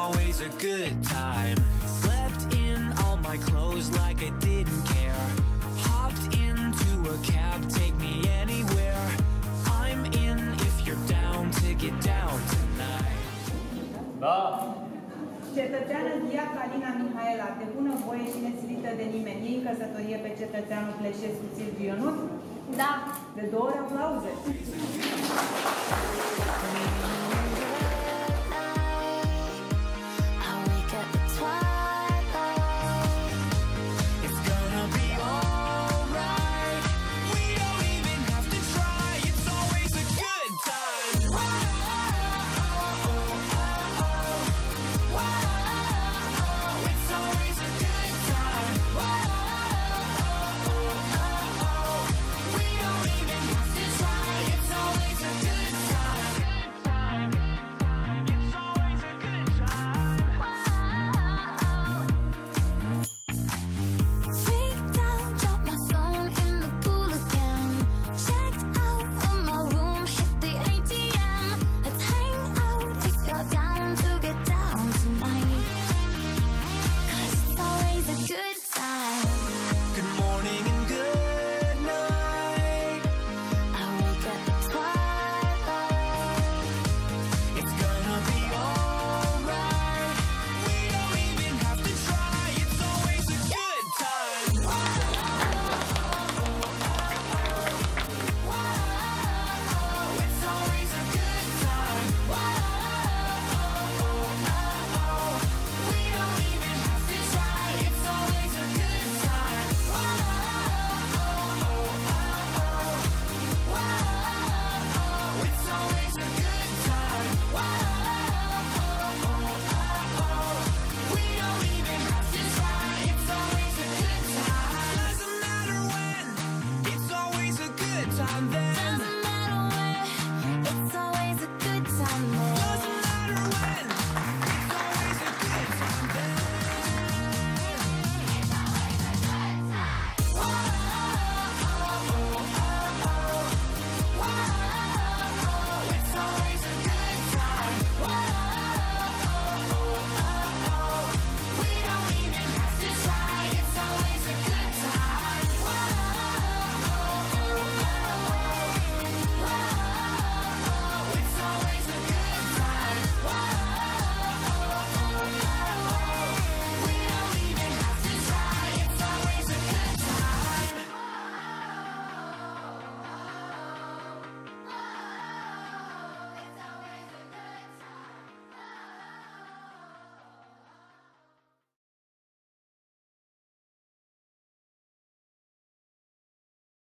always a good time. Slept in all my clothes like I didn't care. Hopped into a cab, take me anywhere. I'm in if you're down to get down tonight. Da! Cetățeană Gheaca Alina Mihaela, de bună voie și nesilită de nimeni. Ei în căsătorie pe cetățeanul Pleșescu Silviu Ionut? Da! De două ori aplauze!